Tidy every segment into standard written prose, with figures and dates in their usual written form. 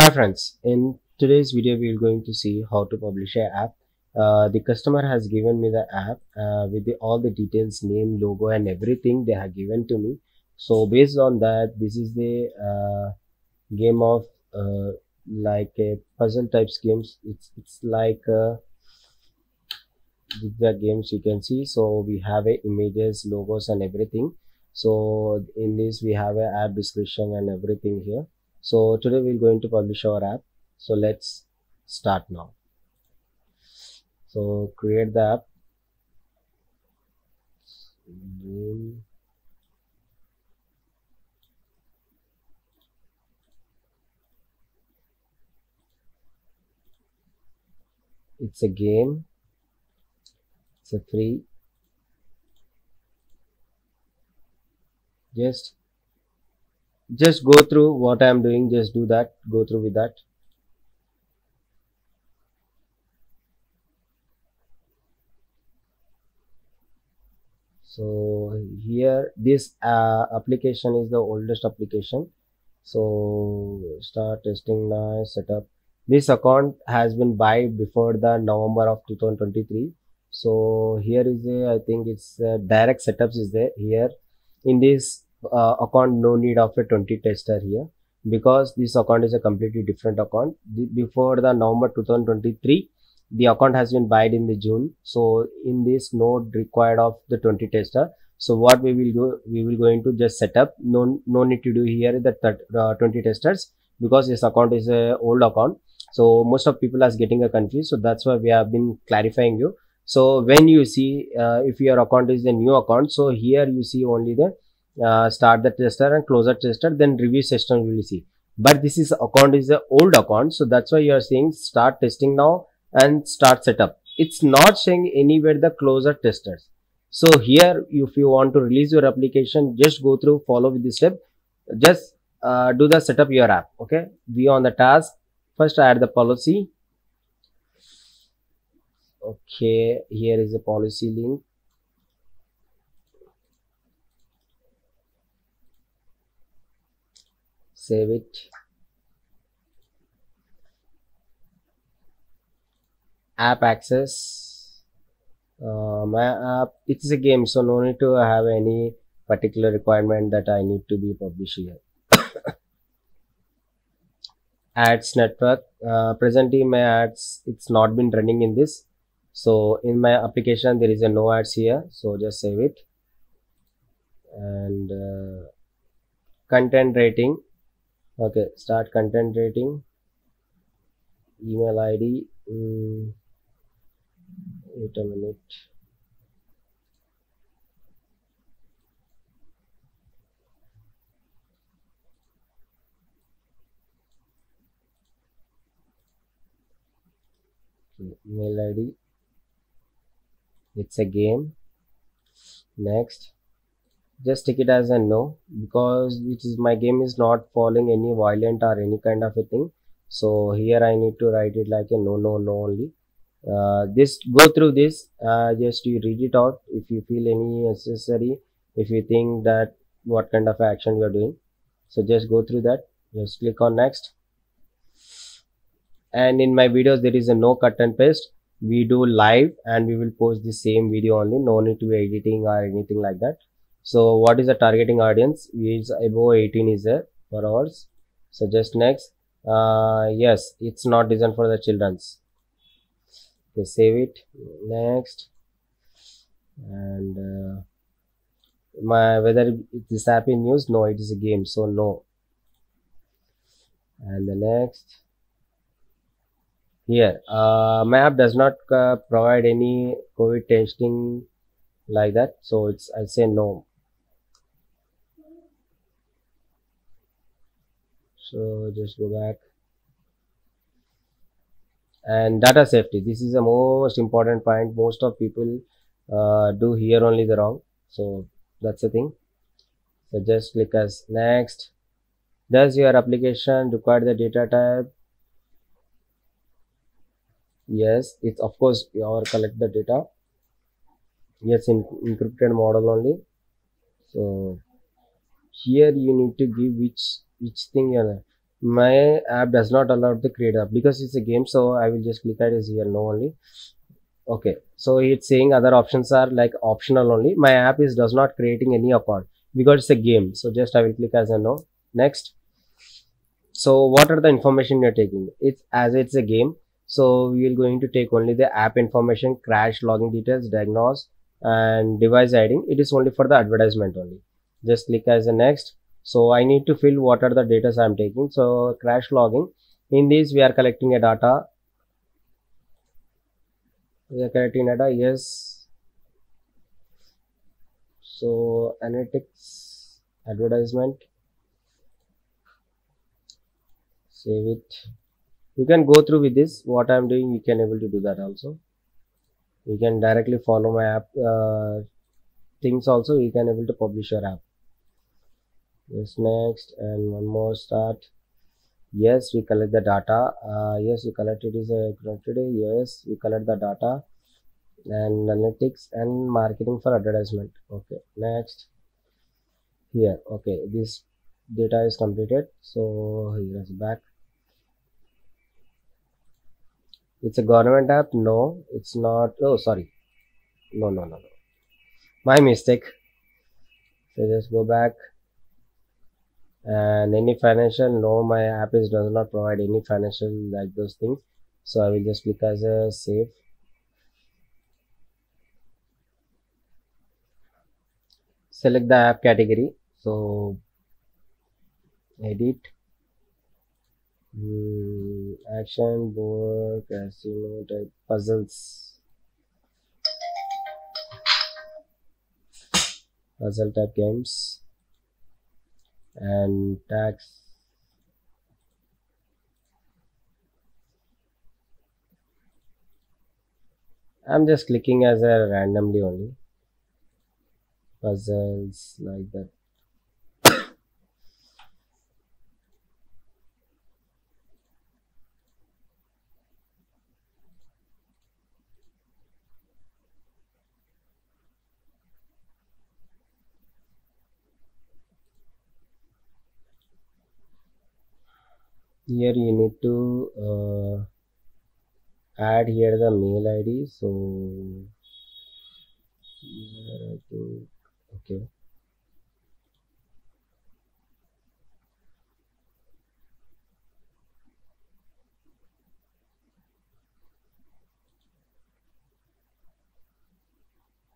Hi friends, in today's video we are going to see how to publish an app. The customer has given me the app with all the details, name, logo and everything they have given to me. So based on that, this is the game of like a puzzle type games. It's like the games you can see. So we have images, logos and everything. So in this we have an app description and everything here. So today we're going to publish our app. So let's start now. So create the app. It's a game. It's a free. Just go through what I'm doing, just do that, go through with that. So here this application is the oldest application. So start testing now, setup. This account has been bought before the November of 2023. So here is the, I think it's direct setups is there here in this. Account no need of a 20 tester here, because this account is a completely different account. Before the November 2023 the account has been bought in the June, so in this node required of the 20 tester. So what we will do, we will going to just set up, no need to do here the 20 testers, because this account is a old account, so most of people are getting confused. So that's why we have been clarifying you. So when you see if your account is a new account, so here you see only the start the tester and close the tester, then review system will see. But this is account is the old account, so that's why you are saying start testing now and start setup. It's not saying anywhere the closer testers. So here if you want to release your application, just go through, follow with this step, just do the setup your app. Okay, be on the task, first add the policy. Okay, here is the policy link. Save it. App access. My app. It is a game, so no need to have any particular requirement that I need to be published here. Ads network. Presently, my ads it's not been running in this. So in my application there is a no ads here. So just save it. And content rating. Okay, start content rating, email ID, wait a minute, okay, email ID, it's a game, next. Just take it as a no, because it is my game is not following any violent or any kind of a thing. So here I need to write it like a no only. This go through this, just you read it out if you feel any necessary, if you think that what kind of action you are doing. So just go through that, just click on next. And in my videos there is a no cut and paste. We do live and we will post the same video only, no need to be editing or anything like that. So what is the targeting audience? Is above 18 is there for ours. So just next. Yes, it's not designed for the children's. Okay, save it. Next. And whether this app is news? No, it is a game, so no. And the next. Here, my app does not provide any COVID testing like that, so it's I say no. So just go back. And data safety, this is the most important point. Most of people do here only the wrong, so that's the thing. So just click as next. Does your application require the data type? Yes, it's of course you collect the data. Yes, in encrypted model only. So here you need to give which thing you are. my app does not allow to create app because it's a game, so I will just click it as here no only. Okay, so it's saying other options are like optional only. My app is does not creating any account because it's a game, so just I will click as a no. Next. So what are the information you're taking? It's as it's a game, so we are going to take only the app information, crash, login details, diagnose and device ID. It is only for the advertisement only. Just click as a next. So I need to fill what are the data I am taking. So crash logging, in this we are collecting a data. We are collecting data, yes. So analytics, advertisement, save it. You can go through with this what I am doing. You can able to do that also. You can directly follow my app things also. You can able to publish your app. Yes, next and one more start. Yes, we collect the data. Yes, we collect it is a today. Yes, we collect the data and analytics and marketing for advertisement. Okay, next here. Okay, this data is completed. So here is back. It's a government app. No, it's not. Oh, sorry. No. My mistake. So just go back. And any financial, no, my app is does not provide any financial like those things, so I will just click as a save. Select the app category, so edit, action, board, casino type, puzzles, puzzle type games and tax. I'm just clicking as a randomly only puzzles like that. Here you need to add here the mail ID. So here I think, okay.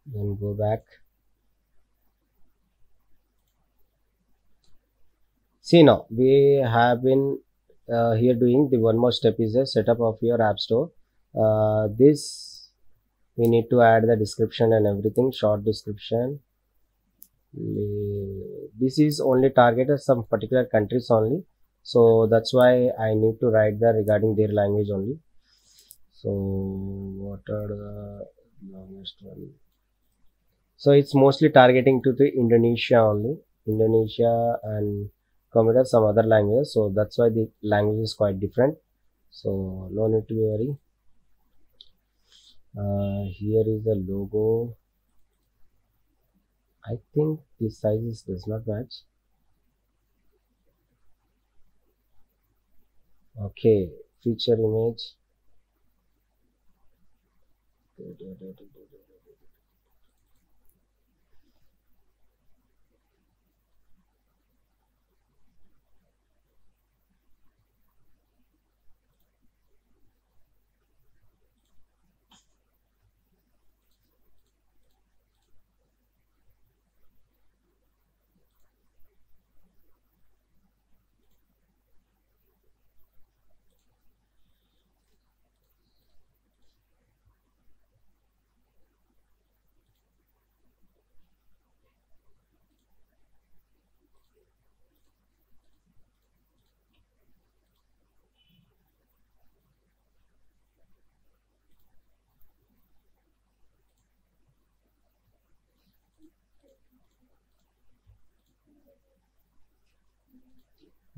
Then go back. See now we have been here doing the one more step is a setup of your app store. This we need to add the description and everything, short description. This is only targeted some particular countries only, so that's why I need to write the regarding their language only. So what are the longest one? So it's mostly targeting to the Indonesia only, Indonesia and some other languages, so that's why the language is quite different, so no need to worry. Here is the logo. I think the sizes does not match. Okay, feature image.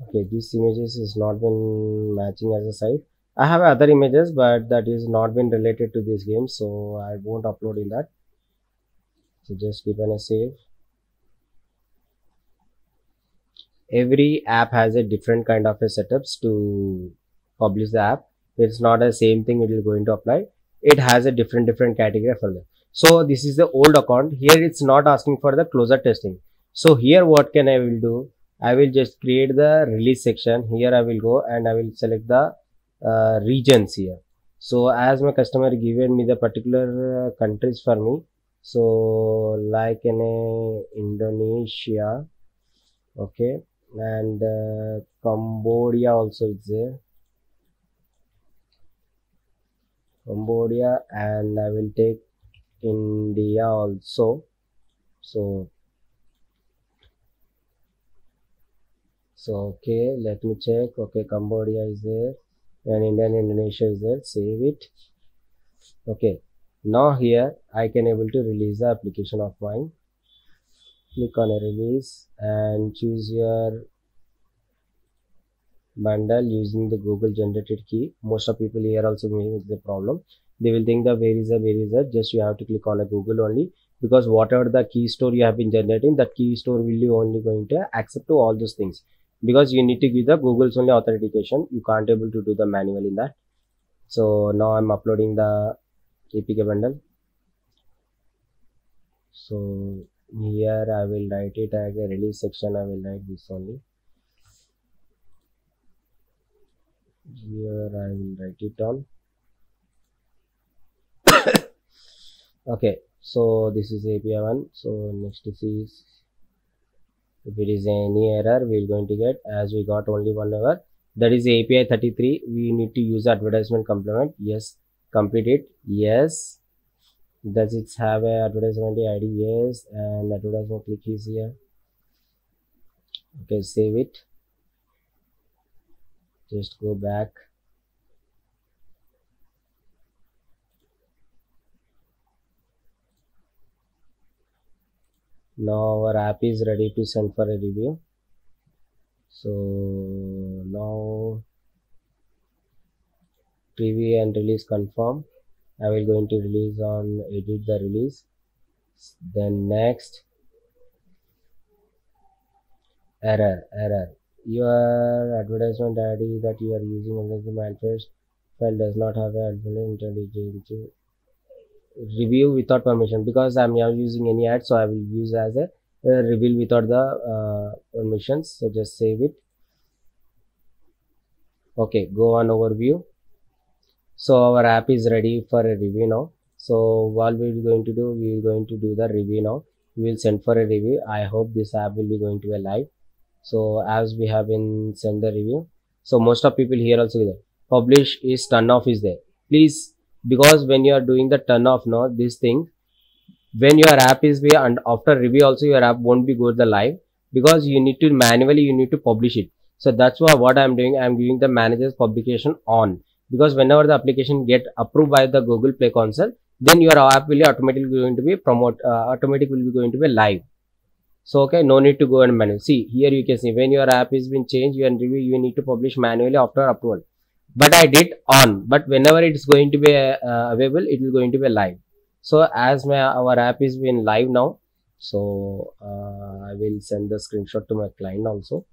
Okay, these images is not been matching as a site. I have other images, but that is not been related to this game, so I won't upload in that. So just give it a save. every app has a different kind of a setups to publish the app. It's not the same thing it is going to apply. It has a different category for them. So this is the old account. Here it's not asking for the closure testing. So here what can I will do? I will just create the release section. Here I will go and I will select the regions here. So as my customer given me the particular countries for me. So like in Indonesia, okay, and Cambodia also is there. Cambodia, and I will take India also. So okay, let me check. Okay, Cambodia is there and Indonesia is there. Save it. Okay, now here I can able to release the application of mine. Click on a release and choose your bundle using the Google generated key. Most of people here also may the problem. They will think that where is a, just you have to click on a Google only, because whatever the key store you have been generating, that key store will be only going to accept to all those things, because you need to give the Google's only authentication. You can't able to do the manual in that. So now I'm uploading the APK bundle. So here I will write it as a release section. I will write this only. Here I will write it down. Okay, so this is API one. So next this is, if it is any error, we are going to get, as we got only one error. That is API 33. We need to use advertisement complement. Yes, complete it. Yes. Does it have a advertisement ID? Yes, and advertisement click is here. Okay, save it. Just go back. Now our app is ready to send for a review. So now preview and release confirm. I will going to release on edit the release, then next. Error. Your advertisement ID that you are using under the manifest file does not have an intelligence review without permission, because I am now using any ad, so I will use as a reveal without the permissions. So just save it. Okay, go on overview. So our app is ready for a review now. So what we are going to do, we are going to do the review now. We will send for a review. I hope this app will be going to be live. So as we have been sent the review. So most of people here also there. Publish is turn off is there. Please, because when you are doing the turn off now, this thing, when your app is there and after review also your app won't be go the live, because you need to manually you need to publish it. So that's why what I am doing, I am giving the manager's publication on. Because whenever the application get approved by the Google Play Console, then your app will automatically going to be live. So okay, no need to go and manual. See here you can see when your app is been changed, your review you need to publish manually after approval. But I did on. But whenever it's going to be available, it will going to be live. So as our app is been live now, so I will send the screenshot to my client also.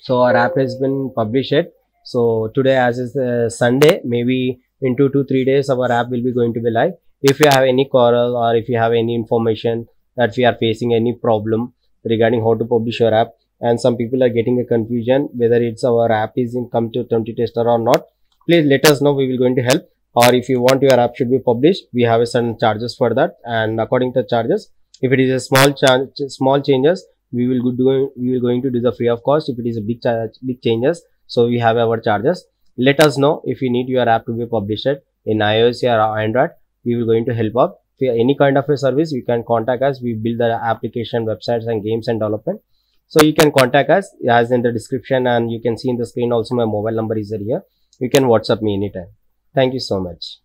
So our app has been published. So today as is Sunday, maybe in 2 to 3 days our app will be going to be live. If you have any quarrel or if you have any information that we are facing any problem regarding how to publish your app, and some people are getting a confusion whether it's our app is in come to Tumpty Tester or not, please let us know. We will going to help. Or if you want your app should be published, we have a certain charges for that, and according to charges, if it is a small changes, we will going to do the free of cost. If it is a big changes, so we have our charges. Let us know if you need your app to be published in iOS or Android. We will going to help out. If any kind of a service, you can contact us. We build the application, websites and games and development. So you can contact us as in the description, and you can see in the screen also my mobile number is here. You can WhatsApp me anytime. Thank you so much.